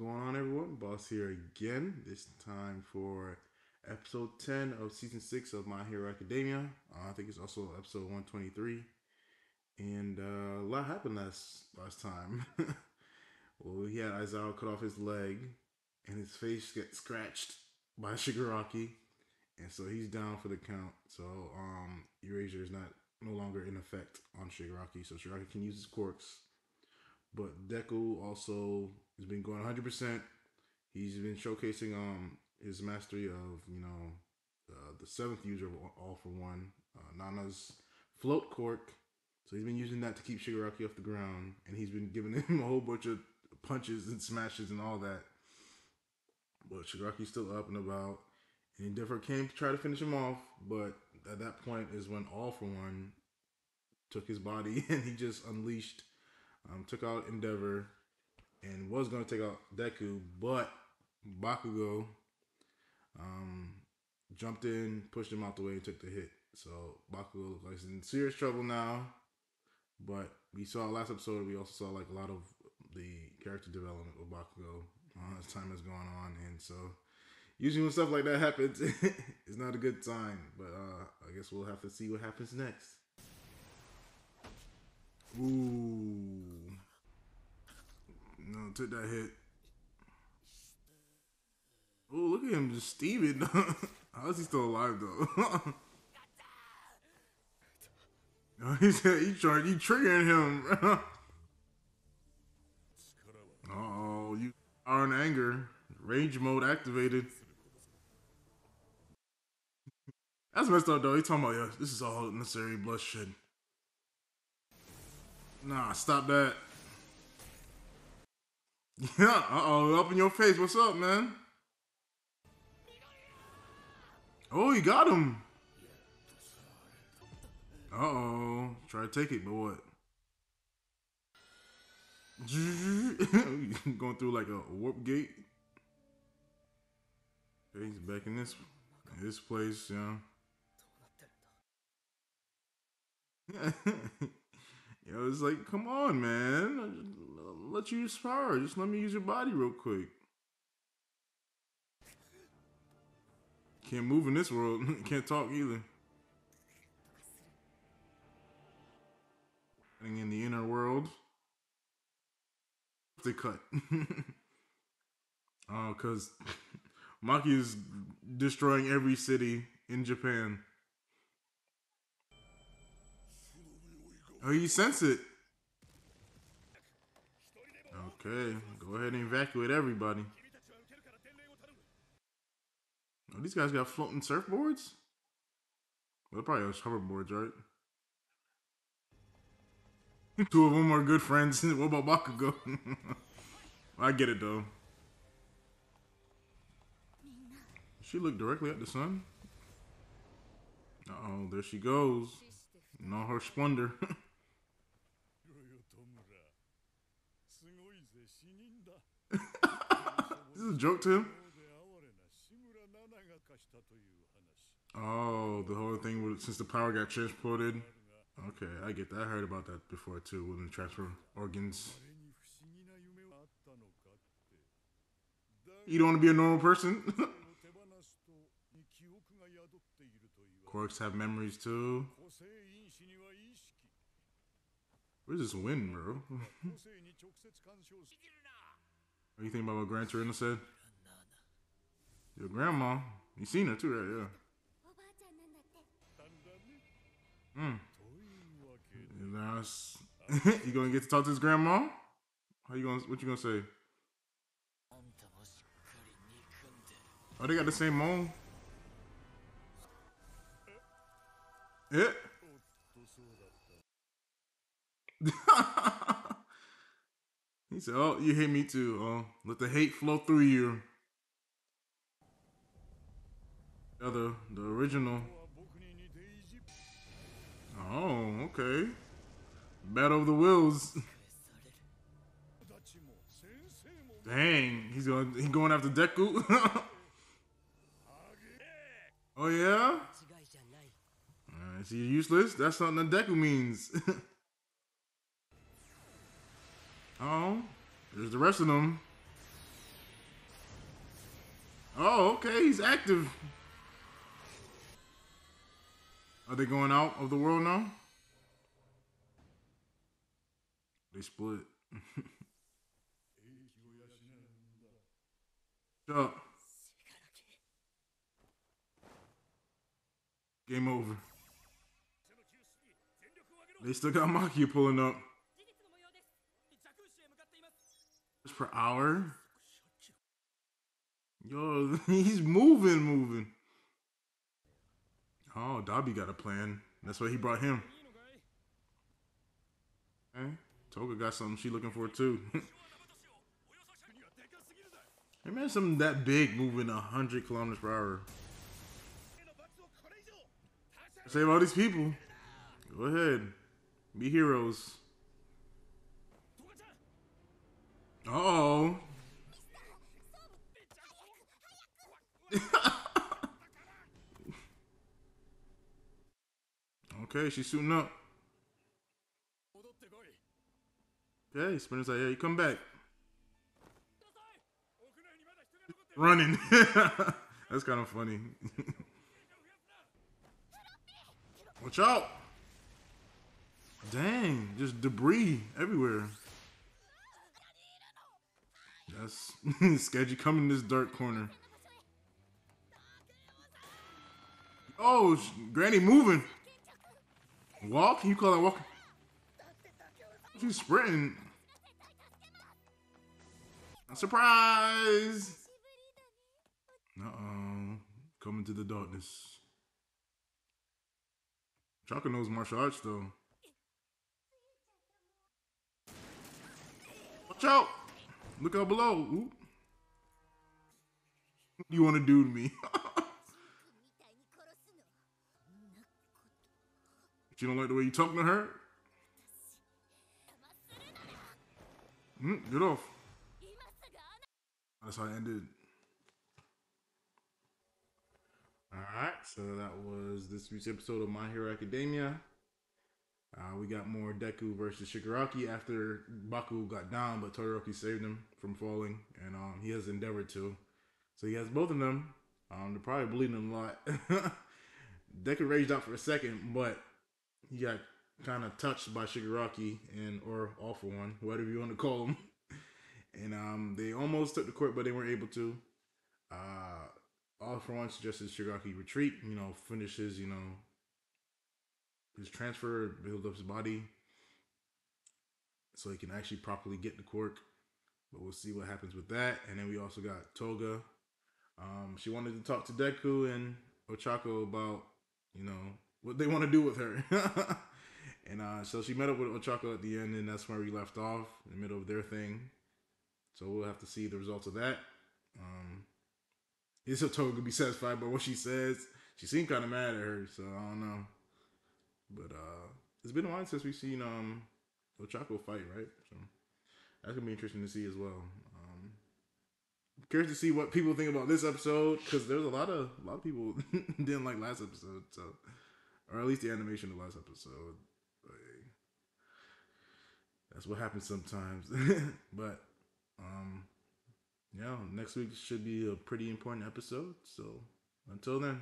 going on, everyone? Boss here again, this time for episode 10 of season 6 of My Hero Academia. I think it's also episode 123. And a lot happened last time. Well, he had Aizawa cut off his leg, and his face gets scratched by Shigaraki. And so he's down for the count. So erasure is no longer in effect on Shigaraki. So Shigaraki can use his quirks. But Deku also has been going 100%. He's been showcasing his mastery of, the seventh user of All for One, Nana's float quirk. So he's been using that to keep Shigaraki off the ground. And he's been giving him a whole bunch of punches and smashes and all that. But Shigaraki's still up and about. And Endeavor came to try to finish him off. But at that point is when All for One took his body and he just unleashed. Took out Endeavor and was going to take out Deku, but Bakugo jumped in, pushed him out the way, and took the hit. So Bakugo looks like he's in serious trouble now. But we saw last episode, we also saw like a lot of the character development of Bakugo as time has gone on. And so usually when stuff like that happens, it's not a good sign. But I guess we'll have to see what happens next. Ooh. No, took that hit. Ooh, look at him just steaming. How is he still alive, though? No, you triggering him, bro. Uh-oh, you are in anger. Rage mode activated. That's messed up, though. He's talking about, yeah, this is all necessary bloodshed. Nah, stop that. Yeah, uh-oh, up in your face. What's up, man? Oh, he got him. Uh-oh. Try to take it, but what? Going through like a warp gate. Okay, he's back in this place, yeah. It was like, come on, man. I'll let you use power. Just let me use your body real quick. Can't move in this world. Can't talk either. Getting in the inner world. They cut. Oh, because Maki is destroying every city in Japan. Oh, you sense it. Okay, go ahead and evacuate everybody. Oh, these guys got floating surfboards? Well, probably those hoverboards, right? Two of them are good friends. What about Bakugo? I get it, though. She looked directly at the sun. Uh-oh, there she goes. In all her splendor. This is a joke to him. Oh, the whole thing was, since the power got transported. Okay, I get that. I heard about that before too. When they transfer organs, you don't want to be a normal person. Quirks have memories too. Where's this wind, bro? What do you think about what Gran Torino said? Your grandma. You seen her too, right? Yeah. You gonna get to talk to his grandma? What you gonna say? Oh, they got the same mole. Yeah. He said, oh, you hate me too. Oh, let the hate flow through you. The original. Oh, okay. Battle of the Wills. Dang, he's going after Deku. Oh yeah? Is he useless? That's something that Deku means. Oh, there's the rest of them. Oh, okay, he's active. Are they going out of the world now? They split. Shut up. Game over. They still got Maki pulling up. Just per hour? Yo, he's moving. Oh, Dabi got a plan. That's why he brought him. Okay. Toga got something she looking for too. Hey man, something that big moving 100 kilometers per hour. Save all these people. Go ahead. Be heroes. Uh-oh. Okay, she's suiting up. Okay, Spinner's like, hey, come back. Running. That's kind of funny. Watch out! Dang, just debris everywhere. That's sketchy. Come in this dark corner. Oh, Granny moving. Walk? You call that walk? She's sprinting. Surprise! Uh-oh. Coming to the darkness. Chaka knows martial arts though. Watch out! Look out below. Ooh. What do you want to do to me? She don't like the way you talking to her? Get off. That's how it ended. Alright, so that was this week's episode of My Hero Academia. We got more Deku versus Shigaraki after Bakugo got down, but Todoroki saved him from falling, and he has endeavored to. So he has both of them. They're probably bleeding him a lot. Deku raged out for a second, but he got kind of touched by Shigaraki and or All for One, whatever you want to call him. And they almost took the court, but they weren't able to. All for One suggested Shigaraki retreat, you know, finish his, you know, his transfer, build up his body so he can actually properly get the quirk. But we'll see what happens with that. And then we also got Toga. She wanted to talk to Deku and Ochako about, you know, what they want to do with her. And so she met up with Ochako at the end, and that's where we left off, in the middle of their thing. So we'll have to see the results of that. It's Toga could be satisfied by what she says. She seemed kind of mad at her, so I don't know. But it's been a while since we've seen Ochako fight, right? So that's gonna be interesting to see as well. I'm curious to see what people think about this episode, because there's a lot of people didn't like last episode, so or at least the animation of last episode. But, hey, that's what happens sometimes. But yeah, next week should be a pretty important episode. So until then.